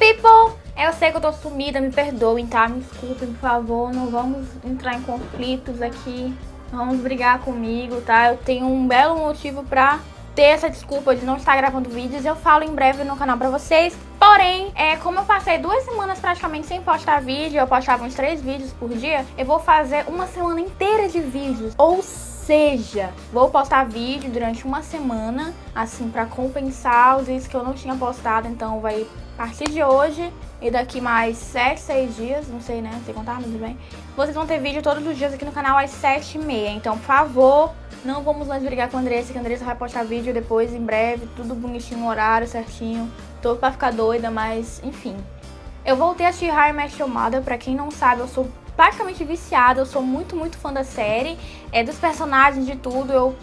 people! Eu sei que eu tô sumida, me perdoem, tá? Me desculpem, por favor, não vamos entrar em conflitos aqui. Não vamos brigar comigo, tá? Eu tenho um belo motivo pra ter essa desculpa de não estar gravando vídeos. Eu falo em breve no canal pra vocês. Porém, como eu passei 2 semanas praticamente sem postar vídeo, eu postava uns 3 vídeos por dia, eu vou fazer uma semana inteira de vídeos. Ou seja, vou postar vídeo durante uma semana, assim, pra compensar os vídeos que eu não tinha postado. Então vai partir de hoje e daqui mais 6 dias, não sei, né, não sei contar, mas bem. Vocês vão ter vídeo todos os dias aqui no canal às 7h30, então, por favor, não vamos mais brigar com a Andressa, que a Andressa vai postar vídeo depois, em breve, tudo bonitinho, no horário certinho, tô pra ficar doida, mas, enfim. Eu voltei a assistir How I Met Your Mother, pra quem não sabe, eu sou praticamente viciada, eu sou muito fã da série, dos personagens, de tudo. Eu,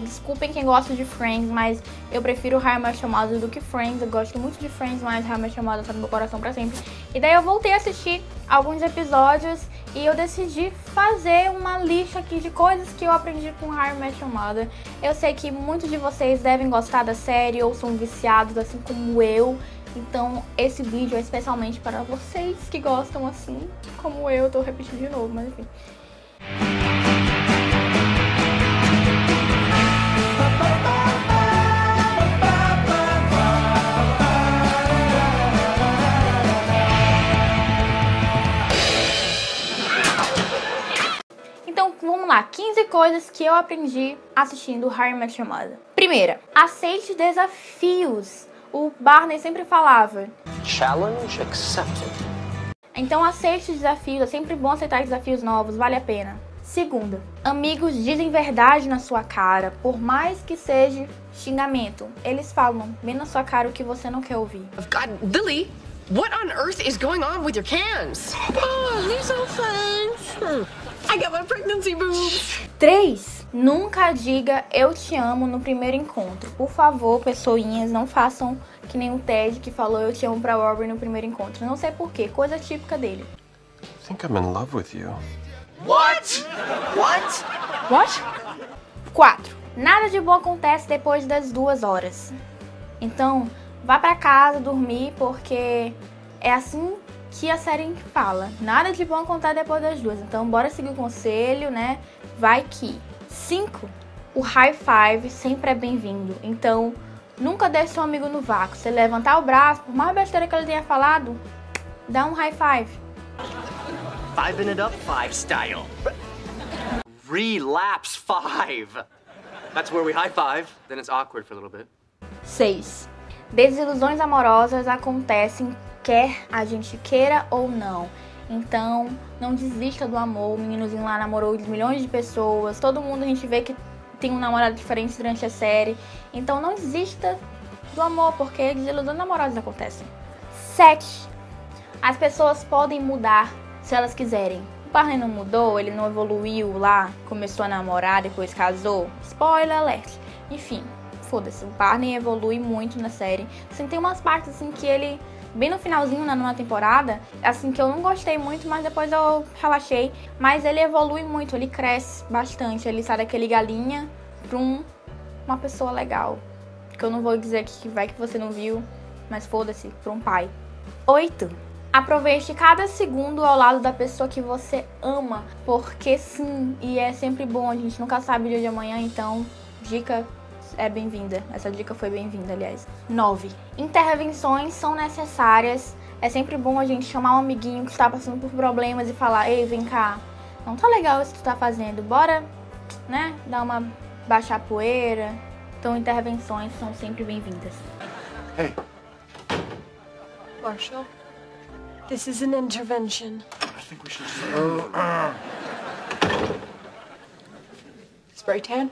desculpem quem gosta de Friends, mas eu prefiro How I Met Your Mother do que Friends. Eu gosto muito de Friends, mas How I Met Your Mother tá no meu coração pra sempre. E daí eu voltei a assistir alguns episódios e eu decidi fazer uma lista aqui de coisas que eu aprendi com How I Met Your Mother. Eu sei que muitos de vocês devem gostar da série ou são viciados, assim como eu. Então, esse vídeo é especialmente para vocês que gostam assim, como eu. Tô repetindo de novo, mas enfim. Então, vamos lá. 15 coisas que eu aprendi assistindo How I Met Your Mother. Primeira, aceite desafios. O Barney sempre falava "Challenge accepted". Então aceite desafios, é sempre bom aceitar desafios novos, vale a pena. Segunda, amigos dizem verdade na sua cara, por mais que seja xingamento. Eles falam bem na sua cara o que você não quer ouvir. God, Lily, what on earth is going on with your cans? Oh, they're so fun. I got my pregnancy boobs. 3. Nunca diga "eu te amo" no primeiro encontro. Por favor, pessoinhas, não façam que nem o Ted que falou "eu te amo" pra Aubrey no primeiro encontro. Não sei porquê, coisa típica dele. I think I'm in love with you. What? What? What? 4. Nada de bom acontece depois das 2 horas. Então, vá pra casa dormir, porque é assim que a série fala. Nada de bom acontece depois das 2. Então, bora seguir o conselho, né? Vai que... 5. O high five sempre é bem-vindo. Então, nunca deixe seu amigo no vácuo. Se levantar o braço, por mais besteira que ele tenha falado, dá um high five. Five it up, five style. Relapse 5. That's where we high five, then it's awkward for a little bit. 6. Desilusões amorosas acontecem quer a gente queira ou não. Então, não desista do amor. O meninozinho lá namorou milhões de pessoas. Todo mundo a gente vê que tem um namorado diferente durante a série. Então, não desista do amor, porque desilusões amorosas acontecem. 7. As pessoas podem mudar se elas quiserem. O Barney não mudou, ele não evoluiu lá, começou a namorar, depois casou. Spoiler alert. Enfim, foda-se. O Barney evolui muito na série. Assim, tem umas partes assim que ele... bem no finalzinho, na 9ª temporada, assim, que eu não gostei muito, mas depois eu relaxei. Mas ele evolui muito, ele cresce bastante, ele sai daquele galinha pra uma pessoa legal. Que eu não vou dizer que vai que você não viu, mas foda-se, pra um pai. 8. Aproveite cada segundo ao lado da pessoa que você ama, porque sim, e é sempre bom, a gente nunca sabe o dia de amanhã, então, dica... é bem-vinda. Essa dica foi bem-vinda, aliás. 9. Intervenções são necessárias. É sempre bom a gente chamar um amiguinho que está passando por problemas e falar: "Ei, vem cá, não tá legal isso que tu tá fazendo, bora, né, dar uma baixar a poeira". Então, intervenções são sempre bem-vindas. Hey. Marshall, this is an intervention. I think we should... Spray tan?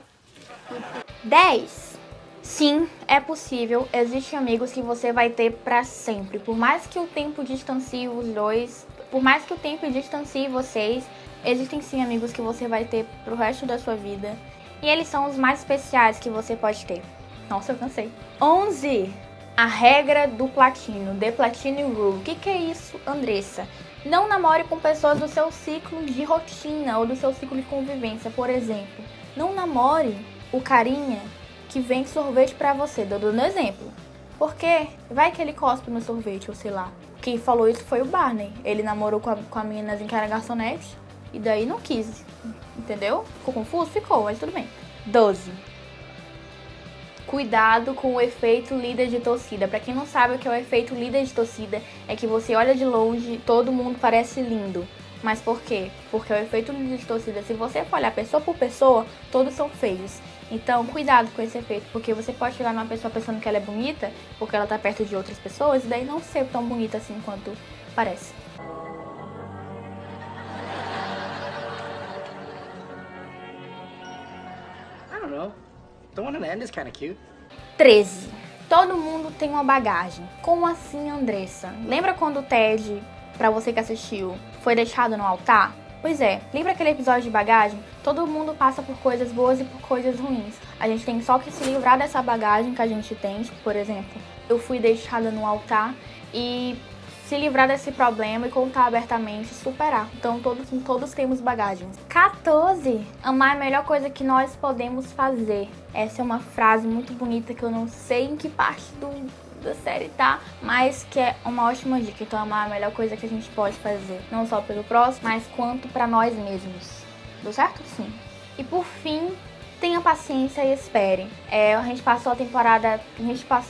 10. Sim, é possível. Existem amigos que você vai ter pra sempre. Por mais que o tempo distancie os dois, por mais que o tempo distancie vocês, existem sim amigos que você vai ter pro resto da sua vida. E eles são os mais especiais que você pode ter. Nossa, eu cansei. 11. A regra do platino, The Platino Rule. O que é isso, Andressa? Não namore com pessoas do seu ciclo de rotina ou do seu ciclo de convivência, por exemplo. Não namore o carinha que vende sorvete pra você, dando um exemplo. Porque vai que ele cospe no sorvete, ou sei lá. Quem falou isso foi o Barney. Ele namorou com a menina em Caragaçonete e daí não quis, entendeu? Ficou confuso? Ficou, mas tudo bem. 12. Cuidado com o efeito líder de torcida. Pra quem não sabe o que é o efeito líder de torcida, é que você olha de longe, todo mundo parece lindo. Mas por quê? Porque o efeito líder de torcida, se você for olhar pessoa por pessoa, todos são feios. Então, cuidado com esse efeito, porque você pode chegar numa pessoa pensando que ela é bonita, porque ela tá perto de outras pessoas, e daí não ser tão bonita assim quanto parece. 13. Todo mundo tem uma bagagem. Como assim, Andressa? Lembra quando o Ted, pra você que assistiu, foi deixado no altar? Pois é, lembra aquele episódio de bagagem? Todo mundo passa por coisas boas e por coisas ruins. A gente tem só que se livrar dessa bagagem que a gente tem. Tipo, por exemplo, eu fui deixada no altar e se livrar desse problema e contar abertamente e superar. Então todos temos bagagens. 14. Amar é a melhor coisa que nós podemos fazer. Essa é uma frase muito bonita que eu não sei em que parte da série tá, mas que é uma ótima dica. Então amar é a melhor coisa que a gente pode fazer. Não só pelo próximo, mas quanto pra nós mesmos. Deu certo? Sim. E por fim, tenha paciência e espere. A gente passou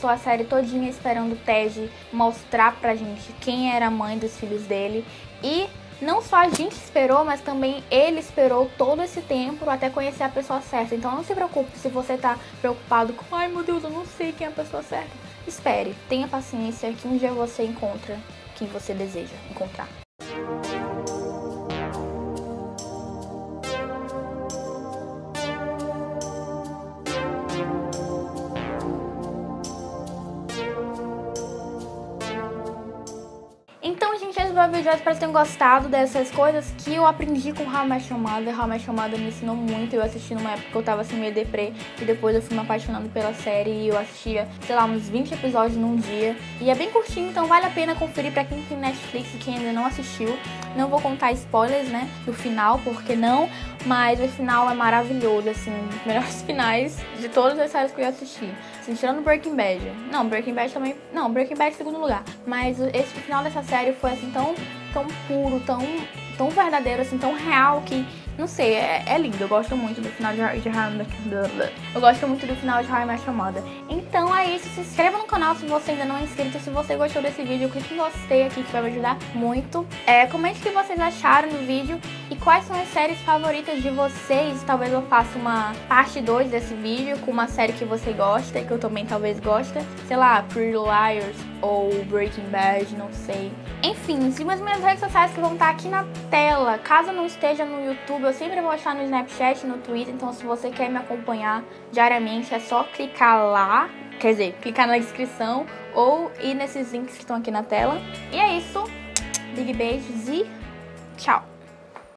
a série todinha esperando o Ted mostrar pra gente quem era a mãe dos filhos dele. E não só a gente esperou, mas também ele esperou todo esse tempo até conhecer a pessoa certa. Então não se preocupe se você tá preocupado com "ai meu Deus, eu não sei quem é a pessoa certa". Espere, tenha paciência que um dia você encontra quem você deseja encontrar. 18, espero que tenham gostado dessas coisas que eu aprendi com How I Met Your Mother. How I Met Your Mother me ensinou muito. Eu assisti numa época que eu tava assim meio deprê e depois eu fui me apaixonando pela série e eu assistia, sei lá, uns 20 episódios num dia. E é bem curtinho, então vale a pena conferir pra quem tem Netflix e quem ainda não assistiu. Não vou contar spoilers, né, do final, porque não, mas o final é maravilhoso, assim, um dos melhores finais de todas as séries que eu assisti. Assim, tirando Breaking Bad. Não, Breaking Bad também... Não, Breaking Bad é segundo lugar. Mas esse final dessa série foi, assim, tão puro, tão verdadeiro, assim, tão real que, não sei, é lindo. Eu gosto muito do final de How I Met Your Mother. Então é isso, se inscreva no canal se você ainda não é inscrito. Se você gostou desse vídeo, clique em gostei aqui que vai me ajudar muito. Comente o que vocês acharam do vídeo e quais são as séries favoritas de vocês. Talvez eu faça uma parte 2 desse vídeo com uma série que você gosta e que eu também talvez goste. Sei lá, Pretty Little Liars ou Breaking Bad, não sei. Enfim, siga as minhas redes sociais que vão estar aqui na tela. Caso não esteja no YouTube, eu sempre vou achar no Snapchat, no Twitter. Então se você quer me acompanhar diariamente, é só clicar lá. Quer dizer, clicar na descrição ou ir nesses links que estão aqui na tela. E é isso. Big beijos e tchau.